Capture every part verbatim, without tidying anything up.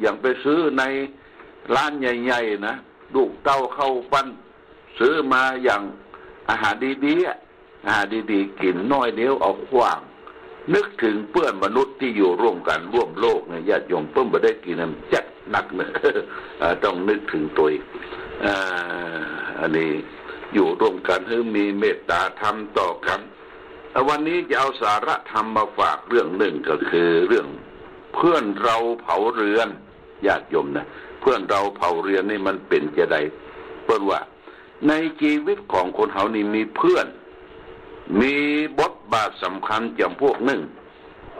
อย่างไปซื้อในร้านใหญ่ๆนะลูกเต้าเข้าปั้นซื้อมาอย่างอาหารดีๆอาหารดีๆกินน้อยเดียวเอาขวางนึกถึงเพื่อนมนุษย์ที่อยู่ร่วมกันร่วมโลกเนี่ยญาติโยมเพิ่มมาได้กินน้ำจัดหนักเนี่ยต้องนึกถึงตัวอ่าอันนี้อยู่ร่วมกันให้มีเมตตาธรรมต่อกันวันนี้จะเอาสาระธรรมมาฝากเรื่องหนึ่งก็คือเรื่องเพื่อนเราเผาเรือนญาติโยมนะเพื่อนเราเผาเรือนนี่มันเป็นจะใดเพื่อนว่าในชีวิตของคนเฮานี่มีเพื่อนมีบทบาทสำคัญจำพวกหนึ่ง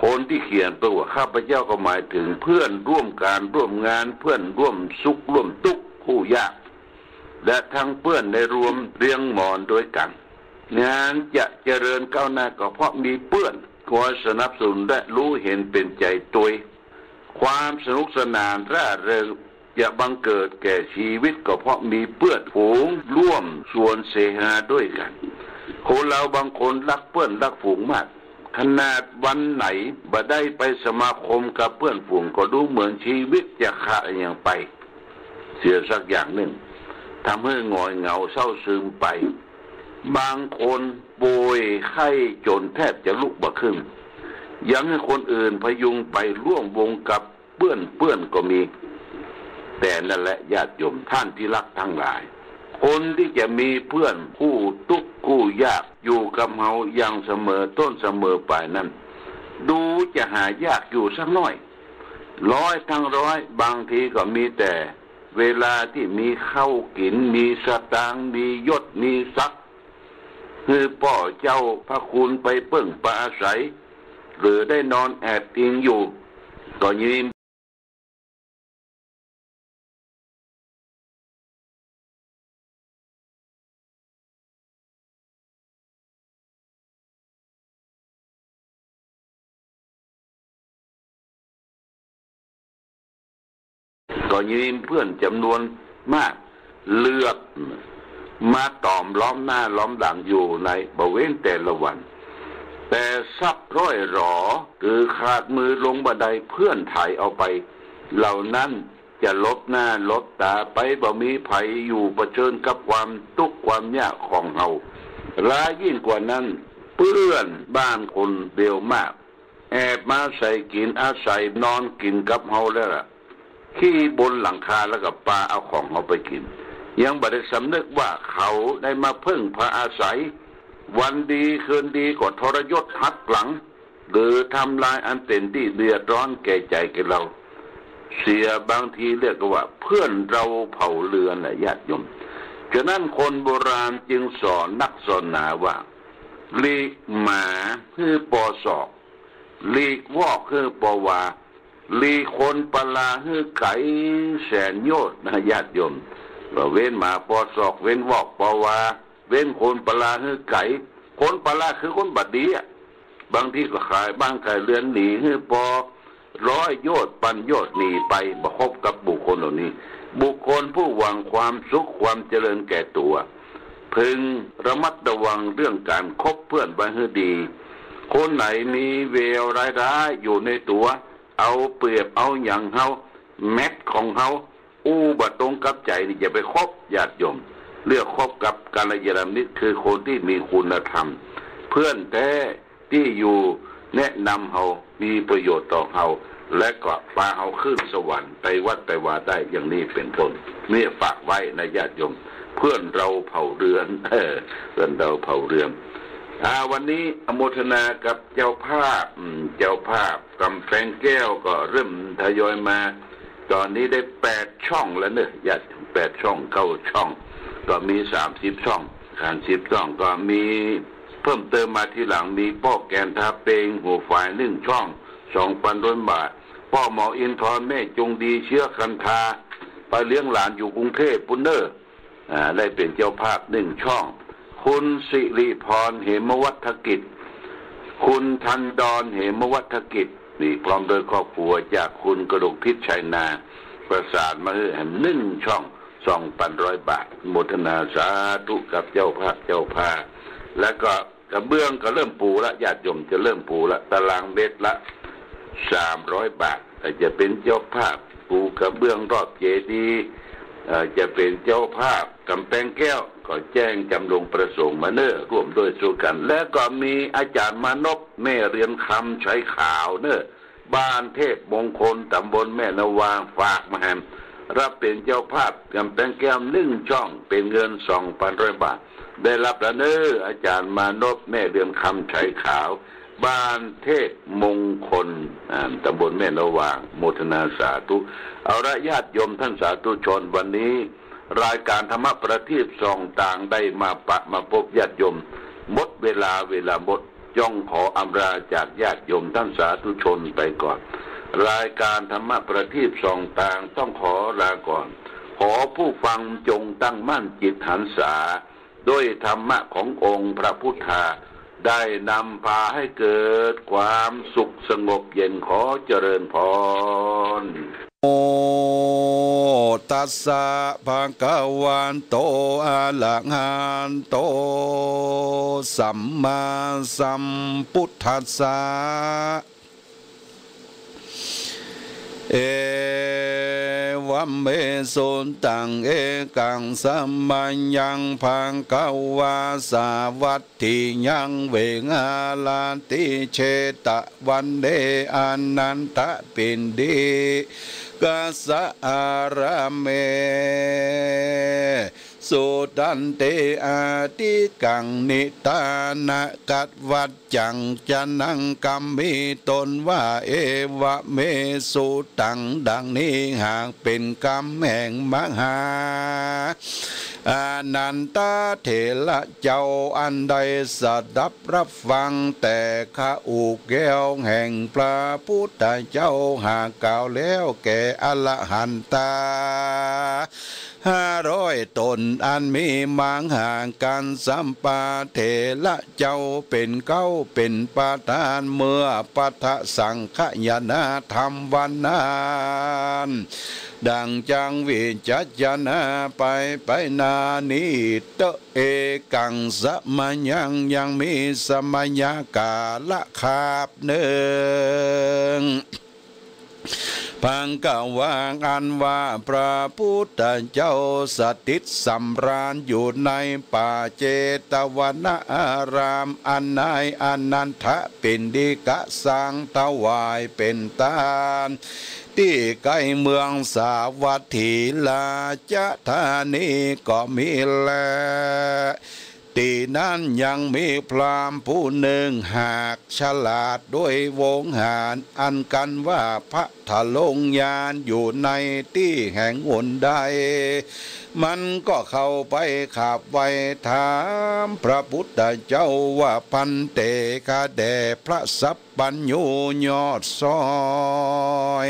คนที่เขียนตัวข้าพเจ้าก็หมายถึงเพื่อนร่วมการร่วมงานเพื่อนร่วมสุขร่วมทุกข์คู่ยากและทั้งเพื่อนในรวมเรียงหมอนด้วยกันงานจะเจริญก้าวหน้าก็เพราะมีเพื่อนคอยสนับสนุนและรู้เห็นเป็นใจตัวความสนุกสนานร่าเริงจะบังเกิดแก่ชีวิตก็เพราะมีเพื่อนฝูงร่วมส่วนเสหาด้วยกันคนเราบางคนรักเพื่อนรักฝูงมากขนาดวันไหนบ่ได้ไปสมาคมกับเพื่อนฝูงก็ดูเหมือนชีวิตจะขาดอย่างไปเสียสักอย่างหนึ่งทำให้หงอยเหงาเศร้าซึมไปบางคนป่วยไข้จนแทบจะลุกบ่ขึ้นยังให้คนอื่นพยุงไปร่วมวงกับเพื่อนเพื่อนก็มีแต่นั่นแหละญาติโยมท่านที่รักทั้งหลายคนที่จะมีเพื่อนคู่ทุกข์คู่ยากอยู่กับเฮาอย่างเสมอต้นเสมอปลายนั้นดูจะหายากอยู่สักน้อยร้อยทั้งร้อยบางทีก็มีแต่เวลาที่มีข้าวกินมีสตางค์มียศมีทรัพย์คือพ่อเจ้าพระคุณไปเพิ่งปะอาศัยหรือได้นอนแอบอิงอยู่ก็ยินก็ยินเพื่อนจำนวนมากเลือกมาตอมล้อมหน้าล้อมหลังอยู่ในบริเวณแต่ละวันแต่ทรัพย์ร้อยหรอหรือขาดมือลงบันไดเพื่อนถ่ายเอาไปเหล่านั้นจะลบหน้าลบตาไปบ่มีไผอยู่เผชิญกับความทุกข์ความยากของเราร้ายยิ่งกว่านั้นเพื่อนบ้านคนเดียวมากแอบมาใส่กินอาศัยนอนกินกับเราแล้วล่ะขี้บนหลังคาแล้วกับปลาเอาของเราไปกินยังบ่ได้สำนึกว่าเขาได้มาเพิ่งพาอาศัยวันดีคืนดีก็ทรยศหักหลังหรือทำลายอันเป็นที่เดือดร้อนแก่ใจแก่เราเสียบางทีเรียกว่าเพื่อนเราเผาเรือนแหละญาติโยมฉะนั้นคนโบราณจึงสอนนักสอนหนาว่าหลีกหมาคือปอศอกหลีกวอกคือปอวาหลีกคนปลาคือไก่แสนโยชน์นะญาติโยมเว้นหมาปอศอกเว้นวอกปอวาเว้นคนปลาคือไก่คนปลาคือคนบัดดีอ่ะบางทีก็ขายบ้างขายเรือนหนีคือปอร้อยโยชน์ปันโยชน์หนีไปบ่คบกับบุคคลเหล่านี้บุคคลผู้หวังความสุขความเจริญแก่ตัวพึงระมัดระวังเรื่องการคบเพื่อนไว้ให้ดีคนไหนมีเวลร้ายร้ายอยู่ในตัวเอาเปรียบเอาอย่างเฮาแม็กของเฮาอู้บ่ตรงกับใจนี่อย่าไปคบญาติโยมเลือกคบกับกัลยาณมิตรคือคนที่มีคุณธรรมเพื่อนแท้ที่อยู่แนะนำเฮามีประโยชน์ต่อเฮาและก็พาเฮาขึ้นสวรรค์ไปวัดไปวาได้อย่างนี้เป็นต้นนี่ฝากไว้นะญาติโยมเพื่อนเราเผาเรือนเออเพื่อนเราเผาเรือนอ่าวันนี้อนุโมทนากับเจ้าภาพเจ้าภาพกำแพงแก้วก็เริ่มทยอยมาตอนนี้ได้แปดช่องแล้วเนอะญาติแปดช่องเก้าช่องก็มีสามสิบช่องสามสิบช่องก็มีเพิ่มเติมมาทีหลังมีป้อแกนทาเปงหัวฝ่ายหนึ่งช่องสองพันร้อยบาทป้อหมออินทร์แม่จงดีเชื้อคันธาไปเลี้ยงหลานอยู่กรุงเทพปุ้นเนอร์อ่าได้เป็นเจ้าภาพหนึ่งช่องคุณสิริพรเหมวัฒกิจคุณธันดรเหมวัฒกิจนี่พร้อมโดยครอบครัวจากคุณกระดกพิษชัยนาประสานมาให้หนึ่งช่องสองพันร้อยบาทโมทนาสาธุกับเจ้าภาพเจ้าภาแล้วก็กระเบื้องก็เริ่มปูละญาติโยมจะเริ่มปูละตารางเมตรละสามร้อยบาทแต่จะเป็นเจ้าภาพปู กระเบื้องรอบเจดีย์จะเป็นเจ้าภาพกำแพงแก้วขอแจ้งจำลงประสงค์มาเนอร์ร่วมด้วยสู้กันและก็มีอาจารย์มานพแม่เรียนคำใช้ข่าวเนอร์บ้านเทพมงคลตำบลแม่นาวางฝากมาให้รับเป็นเจ้าภาพกำแพงแก้วหนึ่งช่องเป็นเงินสองพันร้อยบาทได้รับแล้วเนอร์อาจารย์มานพแม่เรียนคำใช้ข่าวบ้านเทพมงคลตำบลแม่นาวางโมทนาสาธุเอาละญาติโยมท่านสาธุชนวันนี้รายการธรรมประทีปส่องต่างได้มาปะมาพบญาติโยมหมดเวลาเวลาหมดย่องขออำลาจากญาติโยมท่านสาธุชนไปก่อนรายการธรรมประทีปส่องต่างต้องขอลาก่อนขอผู้ฟังจงตั้งมั่นจิตหันษาด้วยธรรมะขององค์พระพุทธาได้นำพาให้เกิดความสุขสงบเย็นขอเจริญพรโมตัสสะภะคะวะโตอะระหะโตสัมมาสัมพุทธัสสะเอวัมเมสุตังเอกังสัมมัญญังภังกวาสาวัตถิยังเวงาลานติเชตะวันเดอนันตะปินดีกัสสะอารเมสุตันเตอาติกังนิตานะกัดวัดจังจันังกัมมิตนว่าเอวะเมสุตังดังนี้หากเป็นกรรมแห่งมหาอนันตเถระเจ้าอันใดสดับรับฟังแต่ข้าอุแก้วแห่งพระพุทธเจ้าหากกล่าวแล้วแก่อรหันตาห้าร้อยตนอันมีมังห่างกันสัมปาเถระเจ้าเป็นเก้าเป็นประธานเมื่อปัทสังขยนาธรรมวันนานดังจังวิจัจนาไปไปนานิเตเอกังสมัญญังยังมีสมัญญากาละคาบหนึ่งพังกวางอันว่าพระพุทธเจ้าสถิตสำราญอยู่ในป่าเจตวนารามอันนายอนันทปินดิกะสังถวายเป็นทานที่ใกล้เมืองสาวัตถีราชธานีก็มีแลตีนั้นยังมีพราหมณ์ผู้หนึ่งหากฉลาดด้วยวงหารอันกันว่าพระทะลงยานอยู่ในที่แห่งหนใดมันก็เข้าไปขับไว้ถามพระพุทธเจ้าว่าพันเตกะแด่พระสัพปัญญูยอดซอย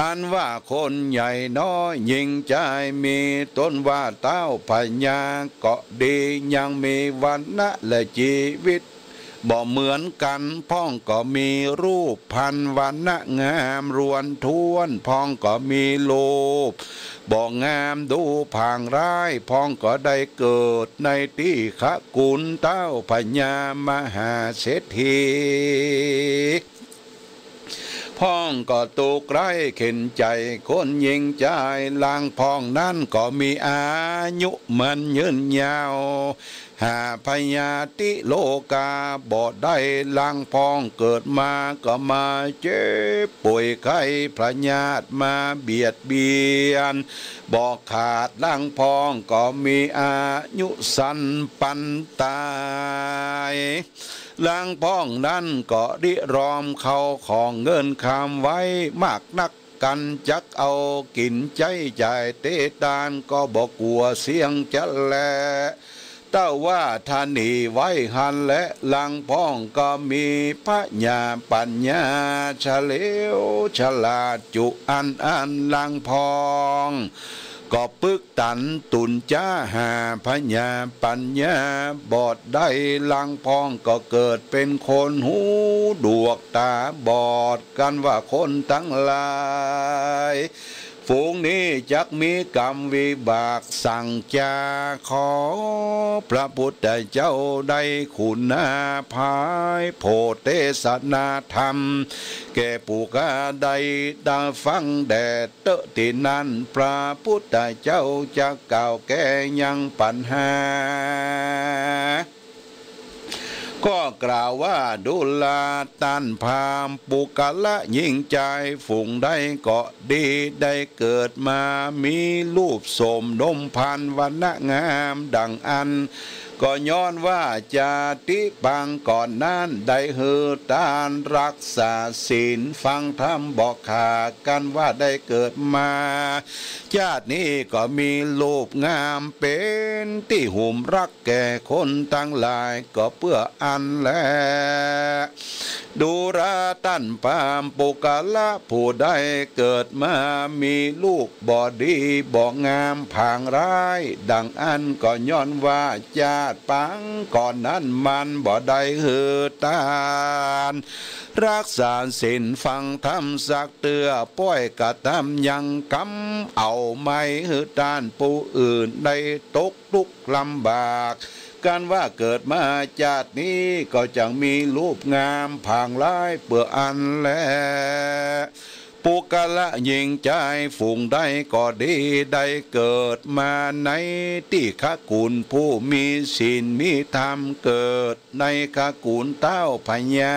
อันว่าคนใหญ่น้อยยิ่งใจมีต้นว่าเต้าพญาเกาะดียังมีวันนะและชีวิตบ่เหมือนกันพ้องก็มีรูปพันวันนะงามรวนท้วนพ้องก็มีรูปบ่งามดูผางร้ายพ้องก็ได้เกิดในที่ขกุลเต้าพญามหาเศรษฐีพ้องก็ตุกไร้เข็นใจคนยิงใจลางพ้องนั้นก็มีอายุมันยืนยาวหาพญาติโลกาบ่ได้ลางพ้องเกิดมาก็มาเจ็บป่วยไข้พระญาติมาเบียดเบียนบ่ขาดลางพ้องก็มีอายุสั้นปันตายลางพ้องนั้นก็ริรอมเขาของเงินคำไว้มากนักกันจักเอากินใจจ่ายเตตานก็บอกกลัวเสียงจะแลเต้าว่าทานีไว้หันและลางพ้องก็มีพระญาปัญญาเฉลียวฉลาดจุอันอันลางพ้องก็ปึกตันตุนจ้าหาพญาปัญญาบอดได้ลังพองก็เกิดเป็นคนหูดวกตาบอดกันว่าคนทั้งหลาย ฝูงนี้จักมีกรรมวิบากสั่งจาขอพระพุทธเจ้าได้คุณาภายโพเทศนาธรรมแก่ผู้กาใดได้ฟังแด่เตตินั้นพระพุทธเจ้าจะกล่าวแก้ยังปัญหาก็กล่าวว่าดุลาตันพามปุกะละยิ่งใจฝูงได้เกาะดีได้เกิดมามีรูปสมนมพันวรรณงามดังอันก็ย้อนว่าจาติบางก่อนนั้นได้หือตานรักษาศีลฟังธรรมบอกขากันว่าได้เกิดมาชาตินี้ก็มีรูปงามเป็นที่หุ่มรักแก่คนทั้งหลายก็เพื่ออันแลดูราตันพามปุกะละผู้ได้เกิดมามีลูกบ่ดีบ่งามผางร้ายดังอันก็ย้อนว่าจาติปังก่อนนั้นมันบ่ได้หือตานรักษาศีลฟังธรรมสักเตือป้อยกระทำยังกรรมเอาไม่หือตานผู้อื่นได้ตกทุกข์ลำบากการว่าเกิดมาชาตินี้ก็จังมีรูปงามผางร้ายเปื่ออันแลปุกะละยิ่งใจฝูงได้ก็ดีได้เกิดมาในที่ขกุลผู้มีศีลมีธรรมเกิดในขกุลเต้าพญา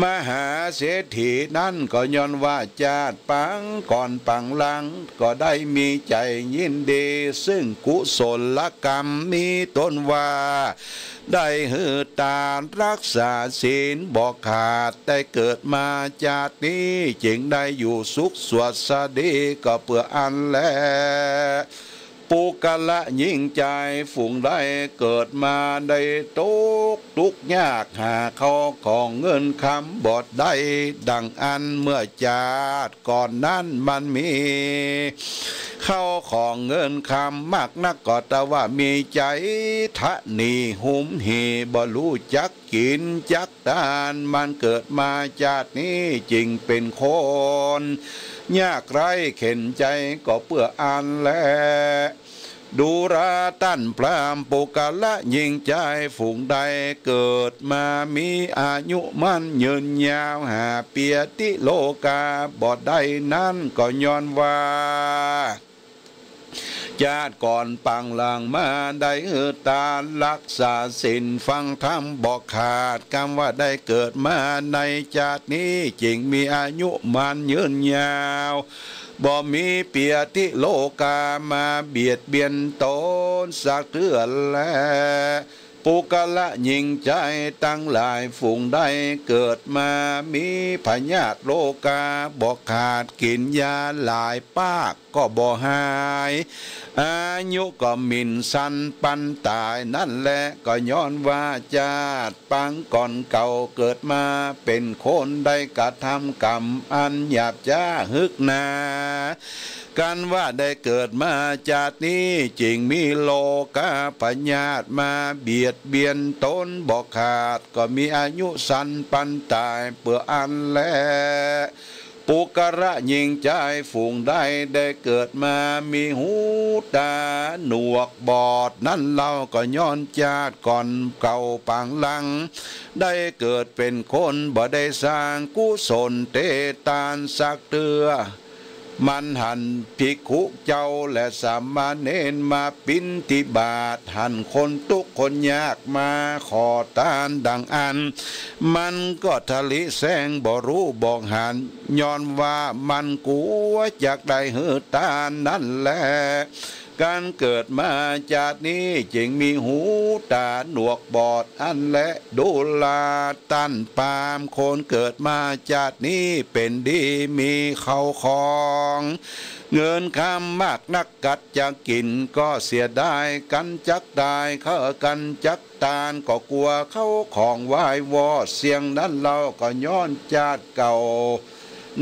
มหาเศรษฐีนั่นก็ย้อนว่าชาติปังก่อนปังหลังก็ได้มีใจยินดีซึ่งกุศลกรรมมีต้นว่าได้หือตานรักษาศีลบอกขาดได้เกิดมาชาตินี้จึงได้อยู่สุขสวัสดีก็เพื่ออันแลปุกะละยิ่งใจฝูงได้เกิดมาได้ทุกข์ทุกยากหาข้อของเงินคำบอดได้ดังอันเมื่อชาติก่อนนั้นมันมีข้าวของเงินคำมากนักก็แต่ว่ามีใจทะนีหุมหีบ่รู้จักกินจักทานมันเกิดมาชาตินี้จึงเป็นคนยากไร้เข็นใจก็เพื่ออันแลดูราตันพรามปุกะละยิ่งใจฝูงใดเกิดมามีอายุมันยืนยาวหาเปียติโลกาบอดได้นั้นก็ย้อนว่าชาติก่อนปังหลังมาได้หือตานรักษาศีลฟังธรรมบอกขาดกรรมว่าได้เกิดมาในชาตินี้จึงมีอายุมันยืนยาวบ่มีเปียติโลกามาเบียดเบียนตนสักเทื่อแลปุกะละยิ่งใจตั้งหลายฝูงได้เกิดมามีพญาติโลกาบอกขาดกินยาหลายปากก็บ่หายอายุก็มินสันปันตายนั่นแหละก็ย้อนว่าชาติปังก่อนเก่าเกิดมาเป็นคนได้กระทำกรรมอันหยาบช้าฮึกนากันว่าได้เกิดมาชาตินี้จึงมีโลกาพญาติมาเบียดเบียนตนบอกขาดก็มีอายุสันปันตายเปื่ออันแลปุกะละยิ่งใจฝูงได้ได้เกิดมามีหูตาหนวกบอดนั้นเราก็ย้อนชาติก่อนเก่าปังหลังได้เกิดเป็นคนบ่ได้สร้างกุศลเตตานสักเตือมันหันภิกขุเจ้าและสามเณรมาปิณฑิบาตหันคนทุกคนยากมาขอทานดังอันมันก็ทะลิแสงบ่รู้บอกหันย้อนว่ามันกลัวอยากได้หือทานนั่นแหละการเกิดมาชาตินี้จึงมีหูตาหนวกบอดอันและดูลาตันพามคนเกิดมาชาตินี้เป็นดีมีเข้าของเงินคำมากนักกัดจะกินก็เสียดายกันจักได้เข้ากันจักตานก็กลัวเข้าของไหว้วอเสียงนั้นเราก็ย้อนชาติเก่า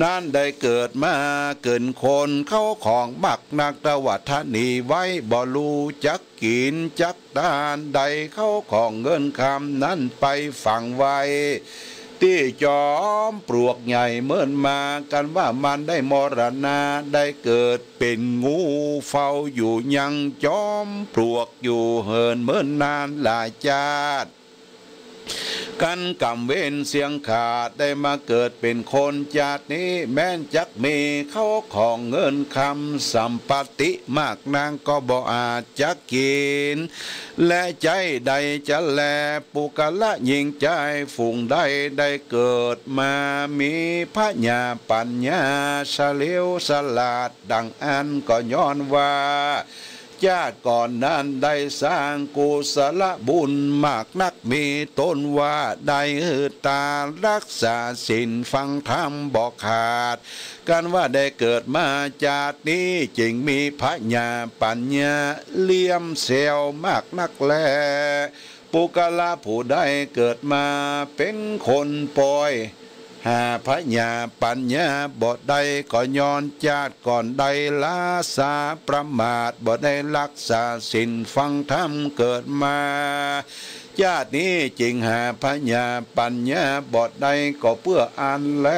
นั่นได้เกิดมาเกินคนเข้าของมักนักตวัฒนีไว้บ่รู้จักกินจักทานใดเข้าของเงินคำนั้นไปฝังไว้ ที่จอมปลวกใหญ่เมื่อมากันว่ามันได้มรณะได้เกิดเป็นงูเฝ้าอยู่ยังจอมปลวกอยู่เหินเมื่อนานหลายชาติกันกำเว้นเสียงขาดได้มาเกิดเป็นคนชาตินี้แม้นจักมีเขาของเงินคำสัมปติมากนางก็บ่อาจจักกินและใจใดจะแลปุกะละยิงใจฝูงใดได้เกิดมามีพระญาปัญญาเฉลียวฉลาดดังอันก็ย้อนว่าชาติก่อนนั้นได้สร้างกุศลบุญมากนักมีต้นว่าได้หือตารักษาศีลฟังธรรมบอกขาดกันว่าได้เกิดมาชาตินี้จึงมีพระญาปัญญาเลี่ยมเซลมากนักแลปุกลาผู้ได้เกิดมาเป็นคนป่อยหาพระญาปัญญาบทใดก็ย้อนชาติก่อนใดลาสาประมาทบทได้รักษาศีลฟังธรรมเกิดมาชาตินี้จึงหาพระญาปัญญาบทใดก็เพื่ออันแล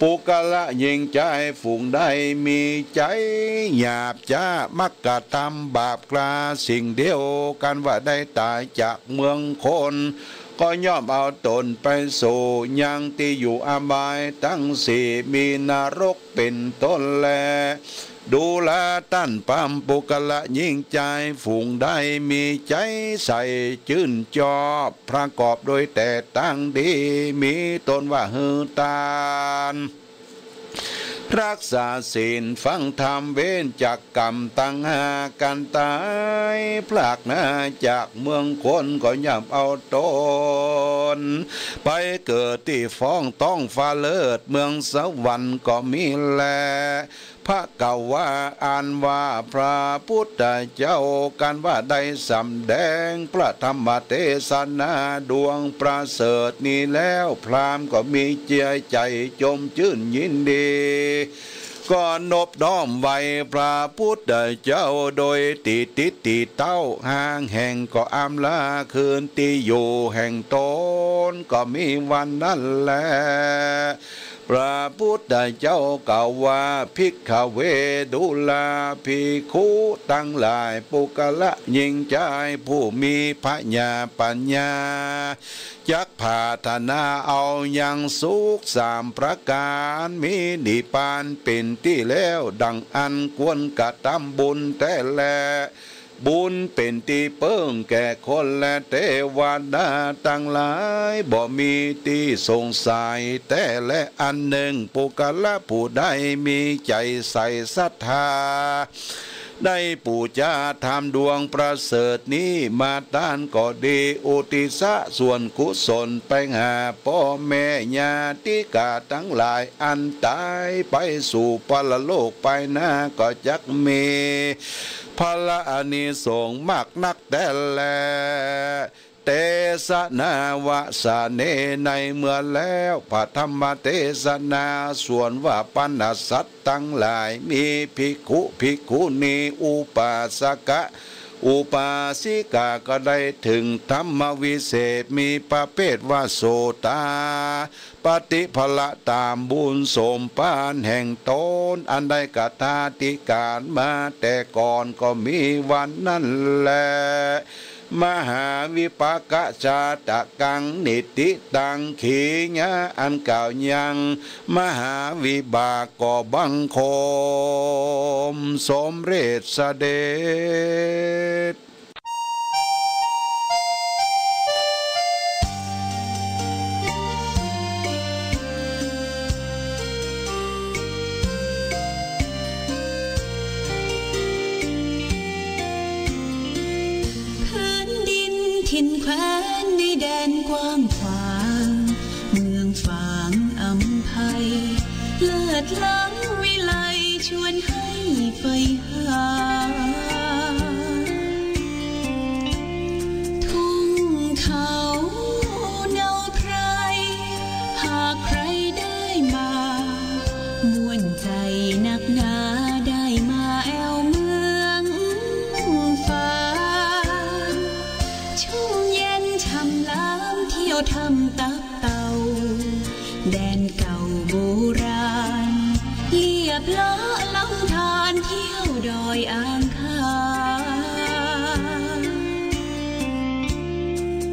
ปุกละยิงใจฝูงใดมีใจหยาบช้ามักกระทำบาปกลาสิ่งเดียวกันว่าได้ตายจากเมืองคนก็ย่อมเอาตนไปสู่ยังที่อยู่อบายทั้งสี่มีนรกเป็นต้นแลดูแลท่านพามปุกละยิ่งใจฝูงได้มีใจใส่ชื่นชอบประกอบโดยแต่ตั้งดีมีตนว่าหือตานรักษาศีลฟังธรรมเว้นจากกรรมตั้งหากันตายพลากนาจากเมืองคนก็ย่ำเอาตนไปเกิดที่ฟ้องต้องฟ้าเลิศเมืองสวรรค์ก็มีแลพระเก่าว่าอ่านว่าพระพุทธเจ้ากันว่าได้สำแดงพระธรรมเทศนาดวงประเสริฐนี้แล้วพราหมณ์ก็มีเจียใจจมชื่นยินดีก็นบน้อมไหวพระพุทธเจ้าโดยติติติเต้าห่างแห่งก็อำลาคืนตีอยู่แห่งตนก็มีวันนั้นแลพระพุทธเจ้ากล่าวว่าภิกขเวดุลาภิกขุตั้งหลายปุกละยิ่งใจผู้มีพระญาปัญญาจักพาธนาเอาอย่างสุขสามประการมีนิพพานเป็นที่แล้วดังอันควรกระทำบุญแต่แลบุญเป็นตีเพิ่งแก่คนและเทวดาตั้งหลายบ่มีตีสงสัยแต่และอันหนึ่งปุกละผู้ใดมีใจใส่ศรัทธาได้ปูชาธรรมดวงประเสริฐนี้มาต้านก็ดีอุทิศส่วนกุศลไปหาพ่อแม่ญาติกาทั้งหลายอันตายไปสู่ปรโลกไปหน้าก็จักมีพละอานิสงส์มากนักแต่แลเทศนาวะสาเนในเมื่อแล้วพระธรรมเทศนาส่วนว่าปัญสัตตั้งหลายมีภิกขุภิกขุณีอุปาสกะอุปาสิกาก็ได้ถึงธรรมวิเศษมีประเภทว่าโสตาปฏิภละตามบุญสมปานแห่งตนอันได้กระทาติการมาแต่ก่อนก็มีวันนั้นแลมหาวิปากชาตะกังนิติตังขีญะอันเก่ายังมหาวิบากกบังคมสมเร็จเสด็จล้ำวิไลชวนให้ไปหาทุ่งเขาเนาไพรหากใครได้มาม่วนใจนักหนาได้มาแอวเมืองฟ้าชุ่มเย็นช่ำล้ำเที่ยวทำตักเต่า บเลอะลำธารเที่ยวดอยอ่างขาง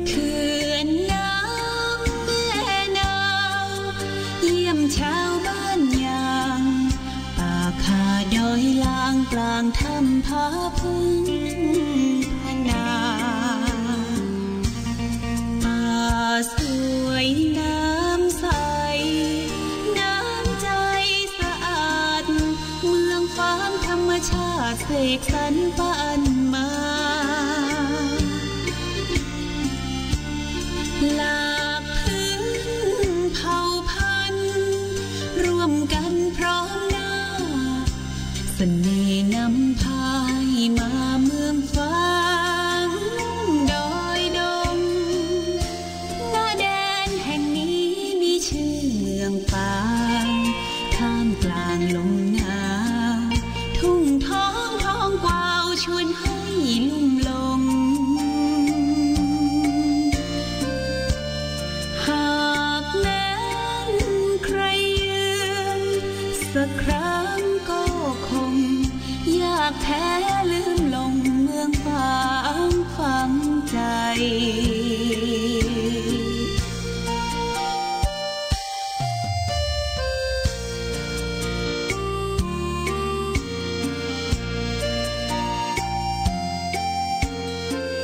เขื่อนน้ำแม่น้ำเยี่ยมชาวบ้านยางป่าคาดอยลางกลางถ้ำผาพึ่งสวยน้ำใสน้ำใจสะอาดเมืองฟ้าธรรมชาติเสกสรรปั้นมาหลากพื้นเผ่าพันธุ์ร่วมกันพร้อมหน้าเสน่ห์นำพาให้มาเมืองฟ้าสักครั้งก็คงอยากแท้ลืมลงเมืองฟ้าฝังใจเ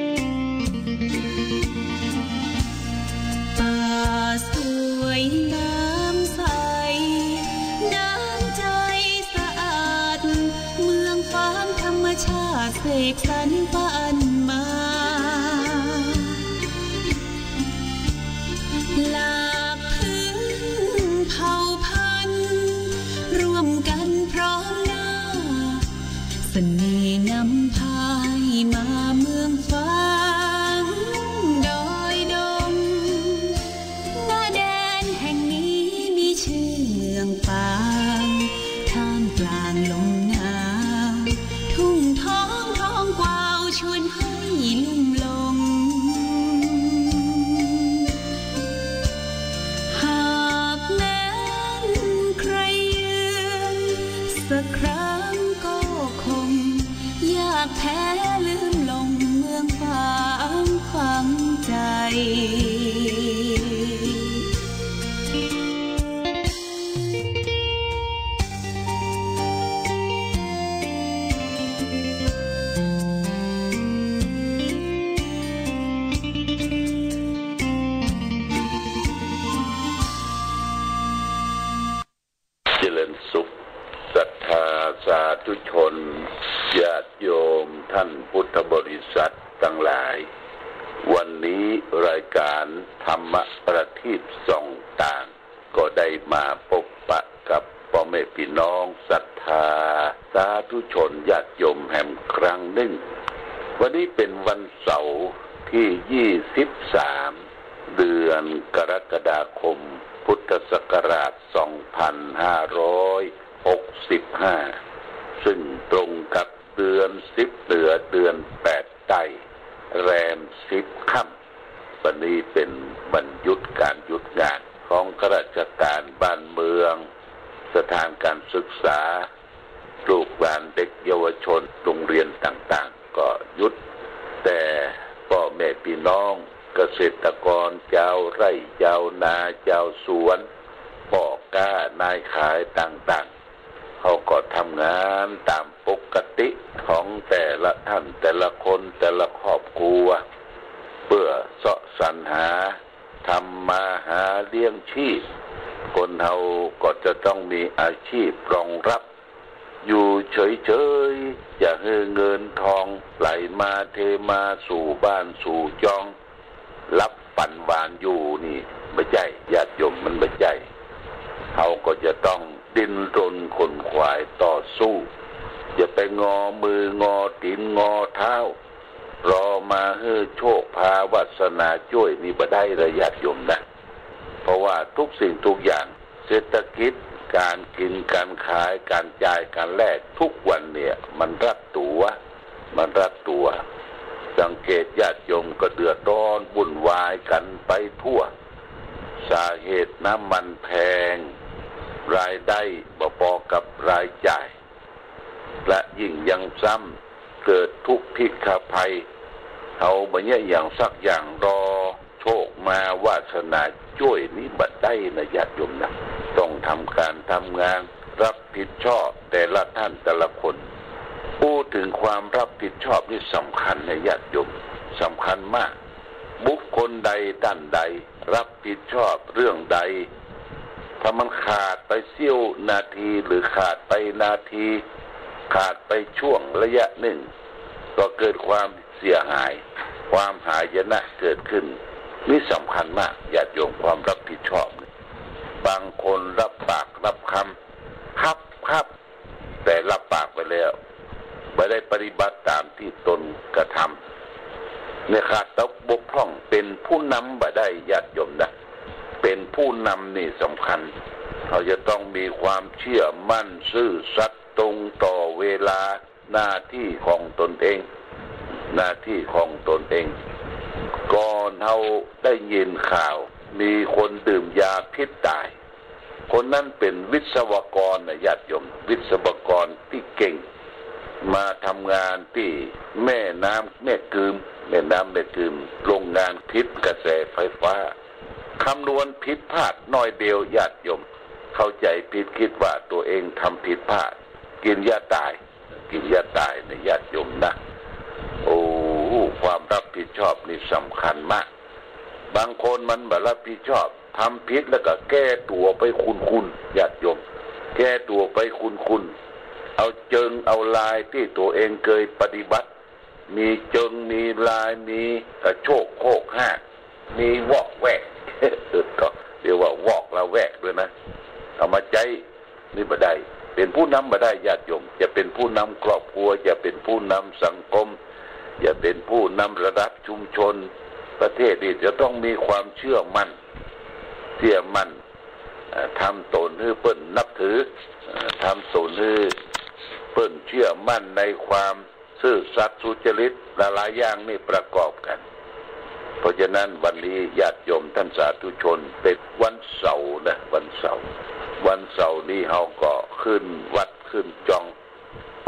สกสรรปั้นมาหลากพื้นเผ่าพันธุ์ร่วมกันพร้อมหน้าเสน่ห์นำพาให้มาเมืองฟ้าดอยดงหน้าแดนแห่งนี้มีชื่อเมืองปางท่ามกลางลมหนาวทุ่งทองชวนให้ลุ่มหลงหากแม้นใครยืมสักครั้งก็คงอยากแท้ลืมลงเมืองฟ้าฝังใจญาติโยมท่านพุทธบริษัททั้งหลายวันนี้รายการธรรมประทีปส่องต่างก็ได้มาพบปะกับพ่อแม่พี่น้องศรัทธาสาธุชนญาติโยมแห่งครั้งหนึ่งวันนี้เป็นวันเสาร์ที่ยี่สิบสามเดือนกรกฎาคมพุทธศักราชสองพันห้าร้อยหกสิบห้าซึ่งตรงกับเดือนสิบเหลือเดือนแปดใต้แรมสิบค่ำวันนี้เป็นวันหยุดการหยุดงานของข้าราชการบ้านเมืองสถานการศึกษาลูกหลานเด็กเยาวชนโรงเรียนต่างๆก็หยุดแต่พ่อแม่พี่น้องเกษตรกรชาวไร่ชาวนาชาวสวนพ่อค้านายขายต่างๆเขาก็ทำงานตามปกติของแต่ละท่านแต่ละคนแต่ละครอบครัวเพื่อเสาะสรรหาทำมาหาเลี้ยงชีพคนเฮาก็จะต้องมีอาชีพรองรับอยู่เฉยๆอย่าให้เงินทองไหลมาเทมาสู่บ้านสู่จองรับปั่นหวานอยู่นี่ไม่ใช่ญาติโยมมันไม่ใช่เขาก็จะต้องดิ้นรนขนขวายต่อสู้อย่าไปงอมืองอตีนงอเท้ารอมาให้โชคพาวาสนาช่วยนี่บ่ได้ระยะยมนะเพราะว่าทุกสิ่งทุกอย่างเศรษฐกิจ การกินการขายการจ่ายการแลกทุกวันเนี่ยมันรัดตัวมันรัดตัวสังเกตญาติโยมก็เดือดร้อนวุ่นวายกันไปทั่วสาเหตุน้ำมันแพงรายได้บ่พอกับรายจ่ายและยิ่งยังซ้ำเกิดทุกข์พิฆาตภัยเอาบ่เนี่ยอย่างสักอย่างรอโชคมาวาสนาช่วยนี้บ่ได้นะญาติโยมนะต้องทำการทำงานรับผิดชอบแต่ละท่านแต่ละคนพูดถึงความรับผิดชอบนี่สำคัญนะญาติโยมสำคัญมากบุคคลใดด้านใดรับผิดชอบเรื่องใดถ้ามันขาดไปเสี้ยวนาทีหรือขาดไปนาทีขาดไปช่วงระยะหนึ่งก็เกิดความเสียหายความหายนะเกิดขึ้นนี่สำคัญมากญาติโยมความรับผิดชอบบางคนรับปากรับคำครับครับแต่รับปากไปแล้วไม่ได้ปฏิบัติตามที่ตนกระทำเนี่ยขาดตกบกพร่องเป็นผู้นำบ่ได้ญาติโยมนะเป็นผู้นำนี่สำคัญเราจะต้องมีความเชื่อมั่นซื่อสัตย์ตรงต่อเวลาหน้าที่ของตนเองหน้าที่ของตนเองก่อนเราได้ยินข่าวมีคนดื่มยาพิษตายคนนั้นเป็นวิศวกรนะญาติโยมวิศวกรที่เก่งมาทำงานที่แม่น้ำแม่กึมแม่น้ำแม่กึมโรงงานพิษกระแสไฟฟ้าคำนวณผิดพลาดน้อยเดียวญาติโยมเข้าใจผิดคิดว่าตัวเองทำผิดพลาดกินยาตายกินยาตายนะญาติโยมนะโอ้ความรับผิดชอบนี่สำคัญมากบางคนมันบ่รับผิดชอบทำผิดแล้วก็แก้ตัวไปคุณคุณญาติโยมแก้ตัวไปคุณคุณเอาเจิงเอาลายที่ตัวเองเคยปฏิบัติมีเจิงมีลายมีกระโชกโคกห้ามีวอกแวกก็เรียกว่าวอกละแวกด้วยนะเอามาใจนี่บ่ได้เป็นผู้นำบ่ได้ญาติโยมจะเป็นผู้นำครอบครัวจะเป็นผู้นำสังคมจะเป็นผู้นำระดับชุมชนประเทศนี้จะต้องมีความเชื่อมั่นเชื่อมั่นทำตนให้เพิ่นนับถือทำตนให้เพิ่นเชื่อมั่นในความซื่อสัตย์สุจริตหลายอย่างนี่ประกอบกันเพราะฉะนั้นวันนี้ญาติโยมท่านสาธุชนเป็นวันเสาร์นะวันเสาร์วันเสาร์นี้เราก็ขึ้นวัดขึ้นจอง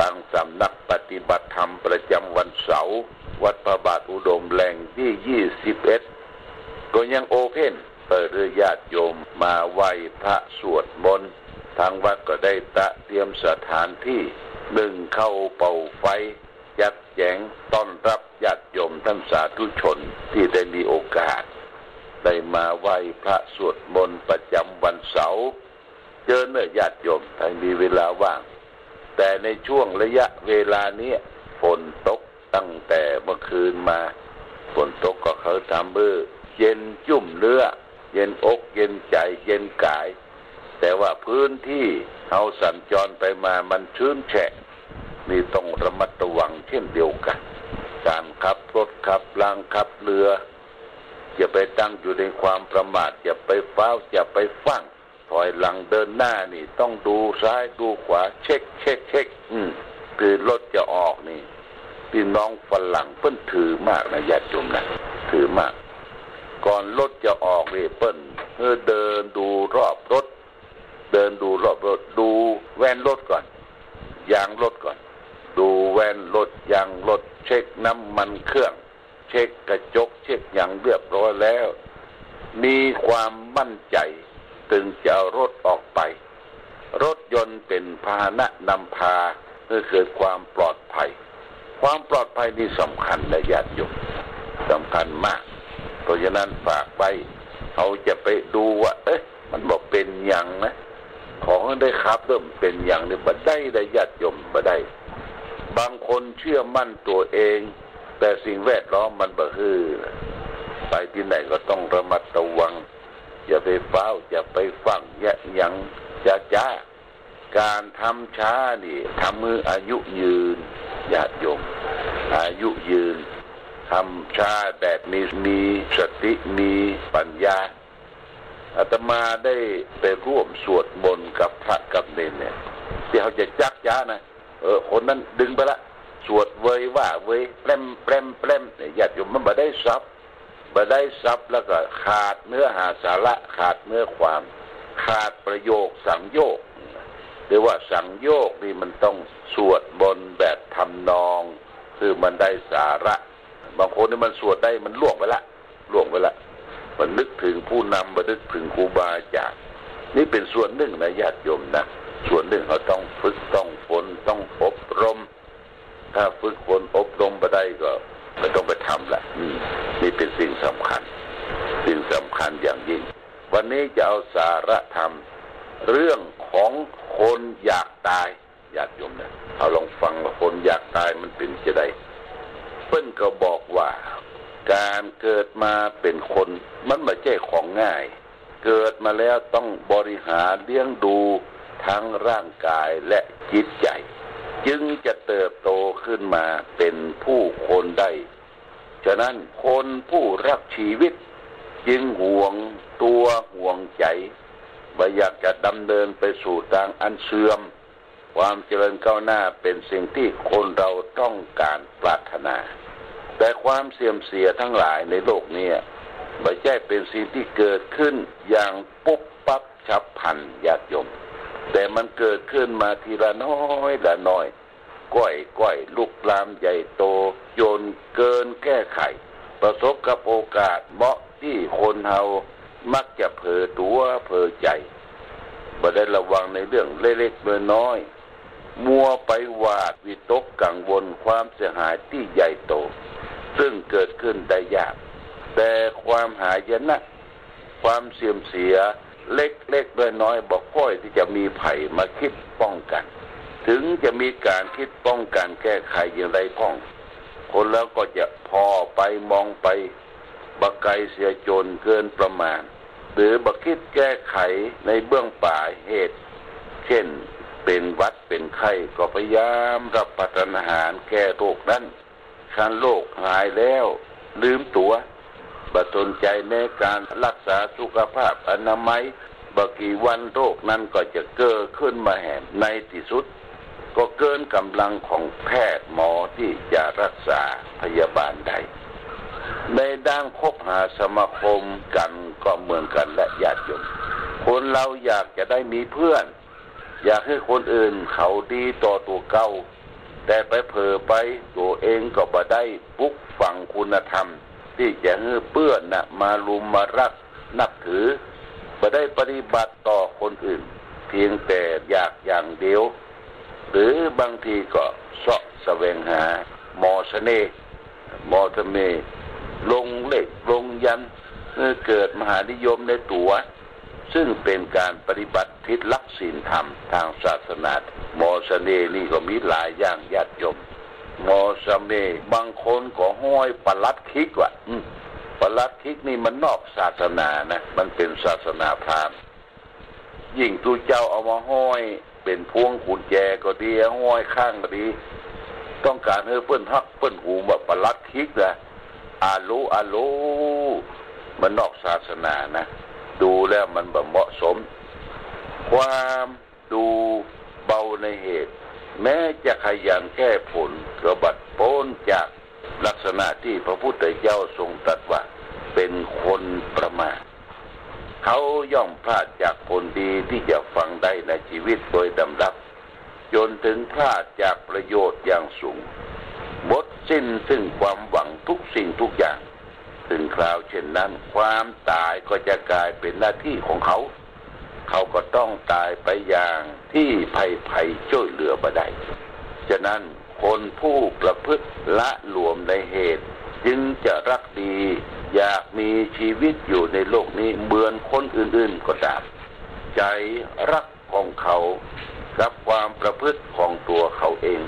ตั้งสำนักปฏิบัติธรรมประจำวันเสาร์วัดพระบาทอุดมแหล่งที่ยี่สิบเอ็ดก็ยังโอเพนเปิดให้ญาติโยมมาไหว้พระสวดมนต์ทางวัดก็ได้ตะเตรียมสถานที่หนึ่งเข้าเป่าไฟจัดแจงต้อนรับญาติโยมท่านสาธุชนที่ได้มีโอกาสได้มาไหว้พระสวดมนต์ประจำวันเสาร์เจอเนื้อญาติโยมท่านมีเวลาว่างแต่ในช่วงระยะเวลานี้ฝนตกตั้งแต่เมื่อคืนมาฝนตกก็เขาทำมือเย็นจุ่มเนื้อเย็นอกเย็นใจเย็นกายแต่ว่าพื้นที่เขาสัญจรไปมามันชื้นแฉะนี่ต้องระมัดระวังเช่นเดียวกันการขับรถขับล่างขับเรืออย่าไปตั้งอยู่ในความประมาทอย่าไปฟ้าวอย่าไปฟั่งถอยหลังเดินหน้านี่ต้องดูซ้ายดูขวาเช็คเช็คเช็คอืมคือรถจะออกนี่พี่น้องฝรั่งเปิ้นถือมากนะญาติโยมนะถือมากก่อนรถจะออกนี่เปิ้นเออเดินดูรอบรถเดินดูรอบรถดูแว่นรถก่อนยางรถก่อนดูแว่นรถยางรถเช็คน้ำมันเครื่องเช็คกระจกเช็คอย่างเรียบร้อยแล้วมีความมั่นใจถึงจะเอารถออกไปรถยนต์เป็นพาหนะนำพาเพื่อเกิดความปลอดภัยความปลอดภัยนี่สำคัญนะญาติโยมสำคัญมากเพราะฉะนั้นฝากไว้เขาจะไปดูว่าเอ๊ะมันบอกเป็นอย่างนะของได้ครับเริ่มเป็นอย่างนี้บ่ได้ได้ญาติโยมบ่ได้บางคนเชื่อมั่นตัวเองแต่สิ่งแวดล้อมมันบ่ฮือไปที่ไหนก็ต้องระมัดระวังอย่าไปฟ้าวอย่าไปฟั่งอย่ายังอย่าจ้าการทำช้านี่ทำมืออายุยืนญาติโยมอายุยืนทำช้าแบบมีมีสติมีปัญญา อาตมาได้ไปร่วมสวดมนต์กับพระกับเนรเนี่ยที่เขาจะจักย้านะเออคนนั้นดึงไปละสวดเวรว่าเวรแปลมแปลมแปลมเนี่ยญาติโยมมันบ่ได้ซับบ่ได้ซับแล้วก็ขาดเนื้อหาสาระขาดเนื้อความขาดประโยคสังโยคหรือว่าสังโยคนี่มันต้องสวดบนแบบทำนองคือมันได้สาระบางคนนี่มันสวดได้มันล่วงไปละล่วงไปละมันนึกถึงผู้นำมันนึกถึงครูบาอาจารย์นี่เป็นส่วนหนึ่งนะญาติโยมนะส่วนหนึ่งเราต้องฝึกต้องฝนต้องอบรมถ้าฝึกฝนอบรมไปได้ก็ไม่ต้องไปทำละนี่นี่เป็นสิ่งสำคัญสิ่งสำคัญอย่างยิ่งวันนี้จะเอาสาระธรรมเรื่องของคนอยากตายญาติโยมนะเอาลองฟังว่าคนอยากตายมันเป็นจะได้เพิ่นก็บอกว่าการเกิดมาเป็นคนมันไม่ใช่ของง่ายเกิดมาแล้วต้องบริหารเลี้ยงดูทั้งร่างกายและจิตใจจึงจะเติบโตขึ้นมาเป็นผู้คนได้ฉะนั้นคนผู้รักชีวิตจึงห่วงตัวห่วงใจไม่อยากจะดำเนินไปสู่ทางอันเสื่อมความเจริญก้าวหน้าเป็นสิ่งที่คนเราต้องการปรารถนาแต่ความเสื่อมเสียทั้งหลายในโลกนี้ไม่ใช่เป็นสิ่งที่เกิดขึ้นอย่างปุ๊บปั๊บฉับพลันญาติโยมแต่มันเกิดขึ้นมาทีละน้อยละน้อยก้อยก้อยลุกลามใหญ่โตโยนเกินแก้ไขประสบกับโอกาสเหมาะที่คนเฮามักจะเผลอตัวเผลอใจบ่ได้ระวังในเรื่องเล็กๆน้อยๆมัวไปหวาดวิตกกังวลความเสียหายที่ใหญ่โตซึ่งเกิดขึ้นได้ยากแต่ความหายนะความเสื่อมเสียเล็กๆน้อยๆบ่ค่อยที่จะมีไผมาคิดป้องกันถึงจะมีการคิดป้องกันแก้ไขอย่างไรพ้องคนแล้วก็จะพอไปมองไปบักไกลเสียจนเกินประมาณหรือบักคิดแก้ไขในเบื้องป่าเหตุเช่นเป็นวัดเป็นไข้ก็พยายามรับประทานอาหารแก้โรคนั้นคันโรคหายแล้วลืมตัวบ่สนใจในการรักษาสุขภาพอนามัยบ่กี่วันโรคนั้นก็จะเกิดขึ้นมาแห่ในที่สุดก็เกินกำลังของแพทย์หมอที่จะรักษาพยาบาลได้ในด้านคบหาสมาคมกันก็เหมือนกันและญาติโยมคนเราอยากจะได้มีเพื่อนอยากให้คนอื่นเขาดีต่อตัวเก่าแต่ไปเผลอไปตัวเองก็บ่ได้ปลุกฝังคุณธรรมที่จะให้เพื่อนน่ะมาลุมมารักนับถือบ่ได้ปฏิบัติต่อคนอื่นเพียงแต่อยากอย่างเดียวหรือบางทีก็เสาะแสวงหามอเสน่ห์มอเสน่ห์ลงเล็กลงยันเกิดมหานิยมในตัวซึ่งเป็นการปฏิบัติผิดหลักศีลธรรมทางศาสนามอเสน่ห์นี่ก็มีหลายอย่างญาติโยมมอเสน่ห์บางคนก็ห้อยประลัดคิกว่ะประลัดคิกนี่มันนอกศาสนานะมันเป็นศาสนาพราหมณ์ยิ่งตัวเจ้าเอามาห้อยเป็นพวงกุญแจก็ดีห้อยข้างก็ดีต้องการให้เพิ่นฮักเพิ่นหูว่าประลัดคิกนะอาลูอาลูมันนอกศาสนานะดูแล้วมันบ่เหมาะสมความดูเบาในเหตุแม้จะขยันแก้ผลกระบัดโพ้นจากลักษณะที่พระพุทธเจ้าทรงตรัสว่าเป็นคนประมาทเขาย่อมพลาดจากผลดีที่จะฟังได้ในชีวิตโดยดำรับจนถึงพลาดจากประโยชน์อย่างสูงหมดสิ้นซึ่งความหวังทุกสิ่งทุกอย่างถึงคราวเช่นนั้นความตายก็จะกลายเป็นหน้าที่ของเขาเขาก็ต้องตายไปอย่างที่ไผ่ไผ่ช่วยเหลือบ่ได้ฉะนั้นคนผู้ประพฤติละหลวมในเหตุจึงจะรักดีอยากมีชีวิตอยู่ในโลกนี้เหมือนคนอื่นๆก็ตามใจรักของเขากับความประพฤติของตัวเขาเอง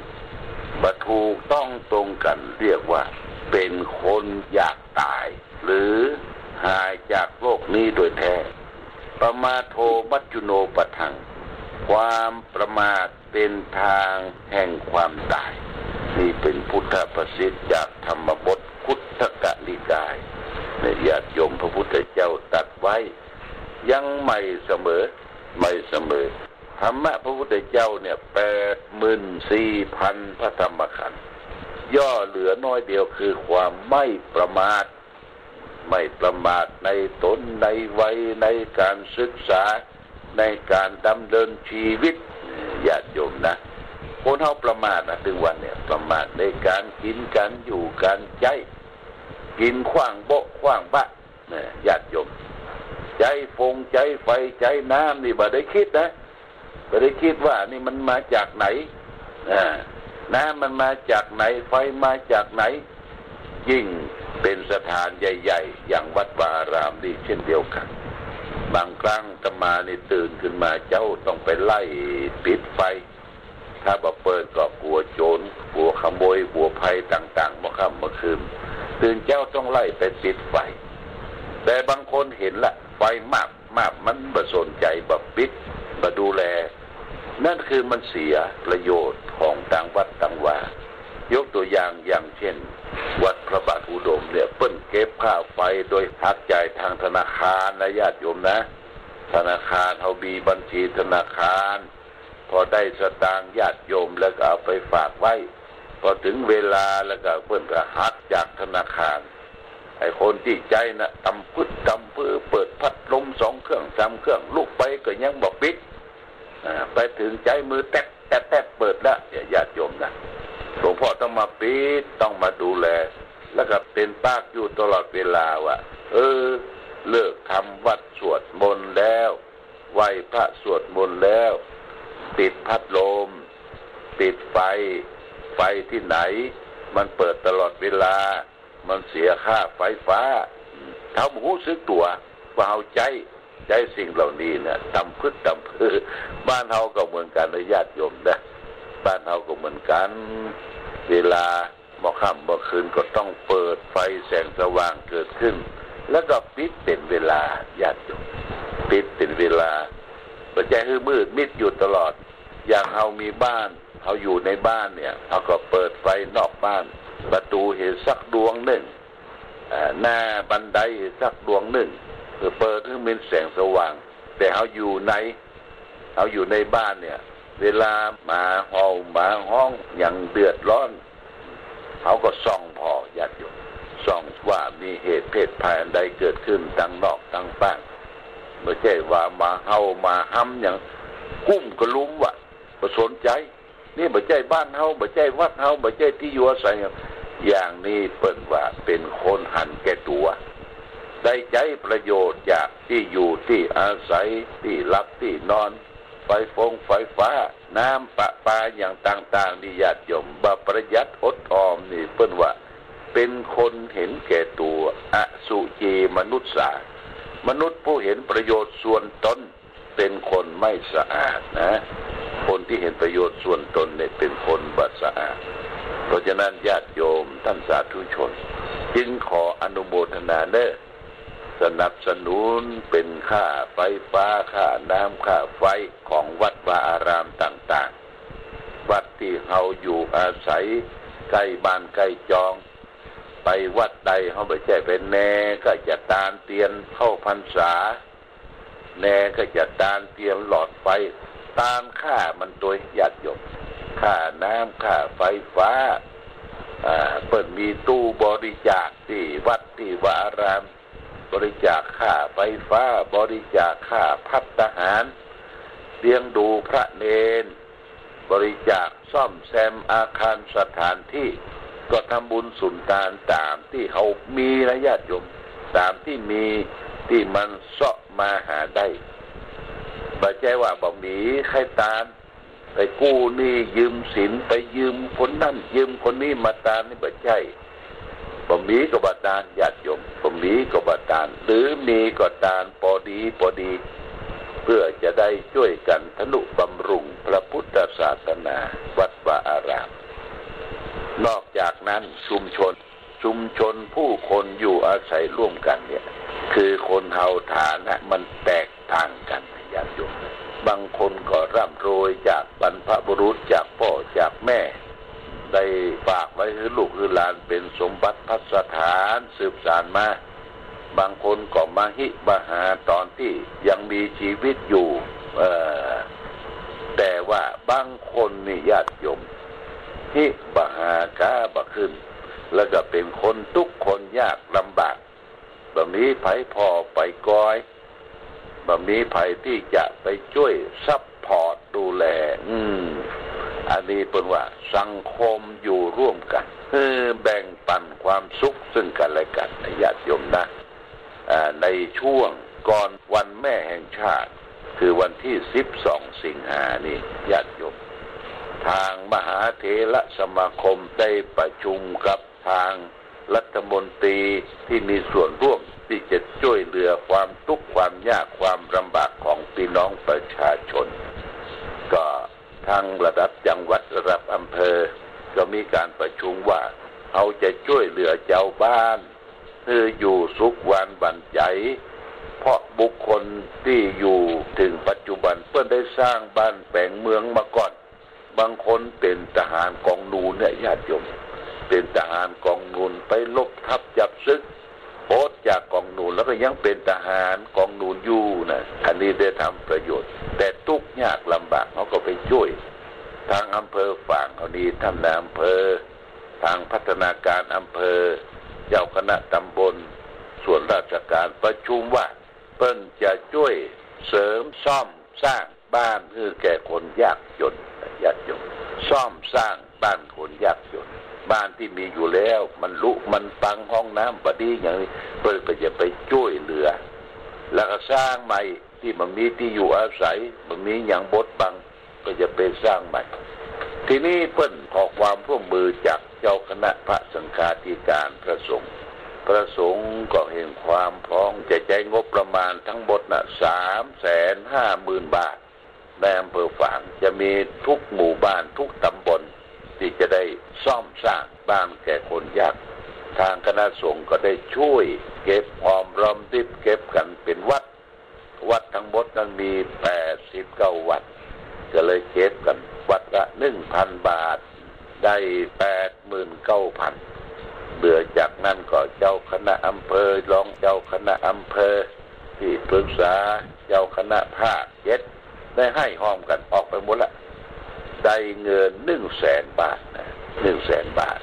บ่ถูกต้องตรงกันเรียกว่าเป็นคนอยากตายหรือหายจากโลกนี้โดยแท้ประมาโทมัจจุโนปทังความประมาทเป็นทางแห่งความตายนี่เป็นพุทธประสิทธิ์จากธรรมบทคุตตกนิกายในญาติโยมพระพุทธเจ้าตรัสไว้ ยังใหม่เสมอใหม่เสมอธรรมะพระพุทธเจ้าเนี่ยแปดหมื่นสี่พันพระธรรมขันธ์ย่อเหลือน้อยเดียวคือความไม่ประมาทไม่ประมาทในตนในวัยในการศึกษาในการดำเนินชีวิตญาติโยมนะคนเฮาประมาทนะถึงวันเนี่ยประมาทในการกินการอยู่การใช้กินขว้างโบะขว้างบะนะญาติโยมใจฟงใจไฟใจน้ำนี่บ่ได้คิดนะบ่ได้คิดว่านี่มันมาจากไหนนะน้ำมันมาจากไหนไฟมาจากไหนยิ่งเป็นสถานใหญ่ๆอย่างวัดวาอารามนี่เช่นเดียวกันบางครั้งอาตมานี่ตื่นขึ้นมาเจ้าต้องไปไล่ปิดไฟถ้าบ่เปิดก็กลัวโจรกลัวขโมยกลัวภัยต่างๆมาค่ำมาคืนตื่นเจ้าต้องไล่ไปปิดไฟแต่บางคนเห็นละไฟมากมากมันบ่สนใจบ่ปิดบ่ดูแลนั่นคือมันเสียประโยชน์ของต่างวัดต่างวายกตัวอย่างอย่างเช่นวัดพระบาทอุดมเนี่ยเปิ้นเก็บค่าไฟโดยหักจ่ายทางธนาคารนะญาติโยมนะธนาคารเฮามีบัญชีธนาคารพอได้สตางค์ญาติโยมแล้วก็เอาไปฝากไว้พอถึงเวลาแล้วก็เพิ่นก็หักจากธนาคารไอ้คนที่ใจน่ะตำพึดตำพือเปิดพัดลมสองเครื่องสามเครื่องลุกไปก็ยังบ่ปิดอ่าไปถึงใจมือแตะแตะแตะเปิดแล้วญาติโยมนะหลวงพ่อต้องมาปิดต้องมาดูแลแล้วก็เป็นปากอยู่ตลอดเวลาว่าเออเลิกทำวัดสวดมนต์แล้วไหว้พระสวดมนต์แล้วติดพัดลมติดไฟไฟที่ไหนมันเปิดตลอดเวลามันเสียค่าไฟฟ้าเท่าหูซึกตัวว่าเอาใจใจสิ่งเหล่านี้เนี่ยตำพึดตำพือบ้านเฮาก็เหมือนกันนะญาติโยมนะบ้านเฮาก็เหมือนกันเวลาบ่ค่ำบ่คืนก็ต้องเปิดไฟแสงสว่างเกิดขึ้นแล้วก็ปิดเป็นเวลาญาติโยมปิดเป็นเวลาบ่ใจฮือมืดมิดอยู่ตลอดอย่างเฮามีบ้านเฮาอยู่ในบ้านเนี่ยเฮาก็เปิดไฟนอกบ้านประตูเห็นสักดวงหนึ่งเอ่อหน้าบันไดสักดวงหนึ่งคือเปิดให้มีแสงสว่างแต่เฮาอยู่ในเฮาอยู่ในบ้านเนี่ยเวลาหมาเห่าหมาห้องอย่างเดือดร้อนเขาก็ส่องพอญาติโยมส่องว่ามีเหตุเพศภัยอันใดเกิดขึ้นทั้งนอกทั้งบ้านไม่ใช่ว่ามาเห่ามาห้ำอย่างกุ้มกระลุ้มวะไม่สนใจนี่ไม่ใช่บ้านเฮาไม่ใช่วัดเฮาไม่ใช่ที่อยู่อาศัยอย่างนี้เปิดว่าเป็นคนหันแก่ตัวได้ใจประโยชน์จากที่อยู่ที่อาศัยที่รับที่นอนไฟฟงไฟฟ้าน้ำประปาอย่างต่างๆนี่ญาติโยมบ่ประหยัดอดออมนี่เพิ่นว่าเป็นคนเห็นแก่ตัวอสุจีมนุษสามนุษย์ผู้เห็นประโยชน์ส่วนตนเป็นคนไม่สะอาดนะคนที่เห็นประโยชน์ส่วนตนเนี่ยเป็นคนบ่สะอาดเพราะฉะนั้นญาติโยมท่านสาธุชนจึงขออนุโมทนาเด้อสนับสนุนเป็นค่าไฟฟ้าค่าน้ำค่าไฟของวัดวาอารามต่างๆวัดที่เฮาอยู่อาศัยใกล้บ้านใกล้จองไปวัดใดเฮาบ่ใช่เป็นแน่ก็จะตานเตียนเข้าพรรษาแน่ก็จะตานเตียนหลอดไฟตามค่ามันโดยญาติโยมค่าน้ำค่าไฟฟ้าอ่าเพิ่นมีตู้บริจาคที่วัดที่วาอารามบริจาคค่าไฟฟ้าบริจาคค่าภัตตาหารเลี้ยงดูพระเนรบริจาคซ่อมแซมอาคารสถานที่ก็ทำบุญสุนทานตามที่เขามีนะญาติโยมตามที่มีที่มันเสาะมาหาได้บ่ใช่ว่าบ่มีใครตามไปกู้หนี้ยืมสินไปยืมคนนั้นยืมคนนี้มาตามนี่บ่ใช่บ่มีก็บ่ตานญาติโยมบ่มีก็บ่ตานหรือมีก็ตานพอดีพอดีเพื่อจะได้ช่วยกันทนุบำรุงพระพุทธศาสนาวัดวาอารามนอกจากนั้นชุมชนชุมชนผู้คนอยู่อาศัยร่วมกันเนี่ยคือคนเฮาฐานะมันแตกต่างกันญาติโยมบางคนก็ร่ำรวยจากบรรพบุรุษจากพ่อจากแม่ได้ฝากไว้ให้ลูกหลานเป็นสมบัติพัสถานสืบสานมา บางคนก็มาฮิมาหาตอนที่ยังมีชีวิตอยู่แต่ว่าบางคนนี่ญาติโยมฮิมาหากาบะขึ้นแล้วก็เป็นคนทุกคนยากลำบากแบบนี้ไผ่พอไปก้อยแบบนี้ไผ่ที่จะไปช่วยซัพพอร์ตดูแลอืมอันนี้เป็นว่าสังคมอยู่ร่วมกันคือแบ่งปันความสุขซึ่งกันและกันนะญาติโยมนะในช่วงก่อนวันแม่แห่งชาติคือวันที่สิบสองสิงหานี่ญาติโยมทางมหาเถรสมาคมได้ประชุมกับทางรัฐมนตรีที่มีส่วนร่วมที่จะช่วยเหลือความทุกข์ความยากความลำบากของพี่น้องประชาชนก็ทางระดับจังหวัดระดับอำเภอก็มีการประชุมว่าเอาจะช่วยเหลือเจ้าบ้านให้อยู่สุขวันบันใจเพราะบุคคลที่อยู่ถึงปัจจุบันเพื่อได้สร้างบ้านแปลงเมืองมาก่อนบางคนเป็นทหารกองนูนเนี่ยญาติโยมเป็นทหารกองนูนไปลบทับจับศึกโอดจากกองนูนแล้วก็ยังเป็นทหารกองนูนอยู่นะอันนี้ได้ทำประโยชน์แต่ทุกข์ยากลำบากเขาก็ไปช่วยทางอำเภอฝางเขาดีท่านนายอำเภอทางพัฒนาการอำเภอเจ้าคณะตำบลส่วนราชการประชุมว่าเพิ่นจะช่วยเสริมซ่อมสร้างบ้านให้แก่คนยากจนยากจนซ่อมสร้างบ้านคนยากจนบ้านที่มีอยู่แล้วมันลุมันปังห้องน้ำบดีอย่างนี้เพื่อจะไปช่วยเหลือแล้วก็สร้างใหม่ที่มันมีที่อยู่อาศัยมันมีอย่างบดบังก็จะไปสร้างใหม่ทีนี้เพิ่นขอความร่วมมือจากเจ้าคณะพระสังฆาธิการพระสงฆ์พระสงฆ์ก็เห็นความพ้องจะใช้งบประมาณทั้งหมดน่ะสามแสนห้าหมื่นบาทในอำเภอฝางจะมีทุกหมู่บ้านทุกตำบลที่จะได้ซ่อมสร้างบ้านแก่คนยากทางคณะสงฆ์ก็ได้ช่วยเก็บออมรอมริบเก็บกันเป็นวัดวัดทั้งหมดนั้นมีแปดสิบเก้าวัดก็เลยเก็บกันวัดละหนึ่งพันบาทได้แปดหมื่นเก้าพันเบื่อจากนั้นก็เจ้าคณะอำเภอรองเจ้าคณะอำเภอที่ปรึกษาเจ้าคณะภาคเจ็ดได้ให้ห้อมกันออกไปหมดละได้เงินหนึ่งแสนบาทนะหนึ่งแสนบาท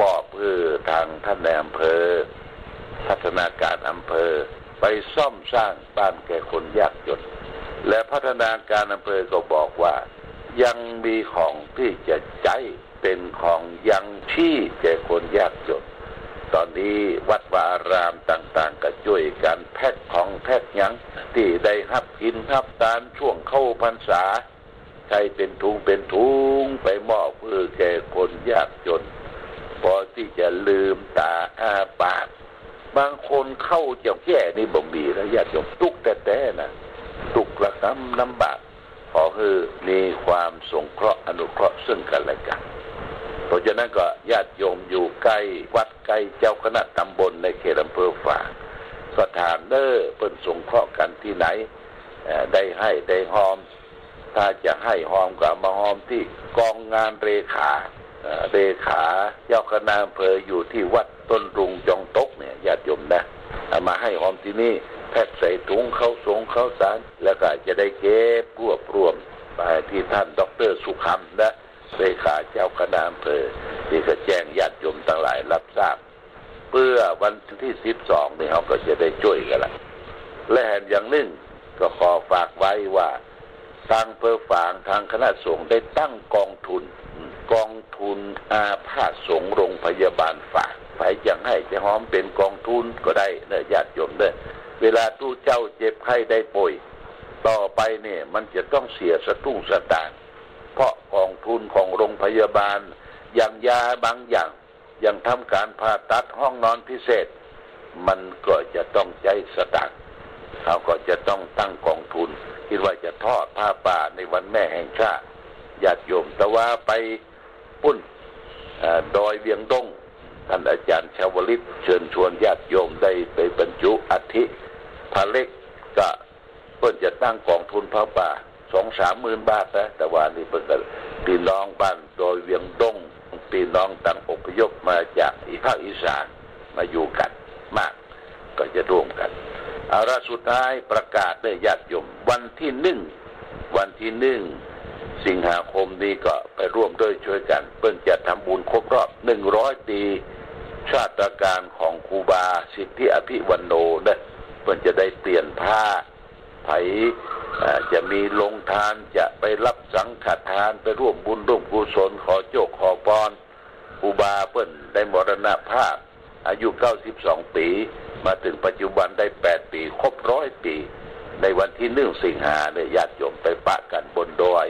มอบเพื่อทางท่านในอำเภอพัฒนาการอำเภอไปซ่อมสร้างบ้านแก่คนยากจนและพัฒนาการอำเภอก็บอกว่ายังมีของที่จะใช้เป็นของยังที่แก่คนยากจนตอนนี้วัดวารามต่างๆก็ช่วยกันแพ็คของแพ็คยังที่ได้หับกินหับตานช่วงเข้าพรรษาใช้เป็นถุงเป็นถุงไปมอบเพื่อแก่คนยากจนพอที่จะลืมตาอ้าปากบางคนเข้าจะแย่นี่บ่มีแล้วญาติโยมทุกแต่แต่นะทุกระกำลำบากขอให้มีความสงเคราะห์อนุเคราะห์ซึ่งกันและกันเพราะฉะนั้นก็ญาติโยมอยู่ใกล้วัดใกล้เจ้าคณะตำบลในเขตอำเภอฝางก็ถามเด้อเพิ่นสงเคราะห์กันที่ไหนได้ให้ได้หอมถ้าจะให้หอมก็มาหอมที่กองงานเลขาเลขาเจ้าคณะอำเภออยู่ที่วัดต้นรุงจองตกเนี่ยญาติโยมนะมาให้หอมที่นี่แพ็คใส่ถุงข้าวสงข้าวสารแล้วก็จะได้เก็บรวบรวมไปที่ท่านดร.สุขำนะเลขาเจ้าคณะอำเภอที่จะแจ้งญาติโยมทั้งหลายรับทราบเพื่อวันที่สิบสองนี่เขาก็จะได้ช่วยกันละและแห่งอย่างหนึ่งก็ขอฝากไว้ว่าทางเพื่อฝางทางคณะสงฆ์ได้ตั้งกองทุนกองทุนอาพาธสงฆ์โรงพยาบาลฝางใครอยากให้จะหอมเป็นกองทุนก็ได้เนี่ยญาติโยมเนี่ยเวลาตู้เจ้าเจ็บไข้ได้ป่วยต่อไปเนี่ยมันจะต้องเสียสตุ้งสตางค์เพราะกองทุนของโรงพยาบาลอย่างยาบางอย่างอย่างทำการผ่าตัดห้องนอนพิเศษมันก็จะต้องใช้สตางค์เขาก็จะต้องตั้งกองทุนคิดว่าจะทอดผ้าป่าในวันแม่แห่งชาติญาติโยมแต่ว่าไปปุ้นดอยเวียงดงท่านอาจารย์ชาวลิตเชิญชวนญาติโยมได้ไปบรรจุอัฐิพระเล็กก็เพิ่นจะตั้งกองทุนผ้าป่าสองสามหมื่นบาทนะแต่ว่านี่เป็นพี่น้องบ้านโดยเวียงดงพี่น้องต่างอพยพมาจากภาคอีสานมาอยู่กันมาก ก็จะร่วมกันอาราสุดท้ายประกาศด้วยญาติโยมวันที่หนึ่งวันที่หนึ่งสิงหาคมนี้ก็ไปร่วมด้วยช่วยกันเพิ่งจะทำบุญครบรอบหนึ่งร้อยปีชาติการของครูบาสิทธิอภิวันโนนะเพิ่งจะได้เปลี่ยนผ้าไผ่จะมีลงทานจะไปรับสังฆทานไปร่วมบุญร่วมกุศลขอโจกขอพรครูบาเพิ่นได้มรณภาพอายุเก้าสิบสองปีมาถึงปัจจุบันได้แปดปีครบร้อยปีในวันที่หนึ่งสิงหาเนี่ยญาติโยมไปปะกันบนดอย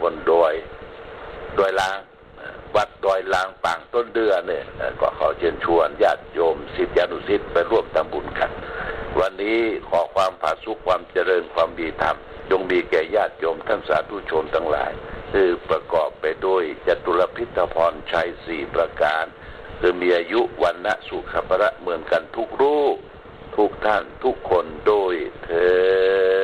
บนดอยดอยลางวัดดอยลางปางต้นเดือนเนี่ยก็ขอเชิญชวนญาติโยมศิษยานุศิษย์ไปร่วมทำบุญกันวันนี้ขอความผาสุกความเจริญความดีธรรมจงมีแก่ญาติโยมท่านสาธุชนทั้งหลายคือประกอบไปด้วยจตุรพิธพรชัยสี่ประการคือมีอายุวันนะสุขภะเหมือนกันทุกรูปทุกท่านทุกคนโดยเธอ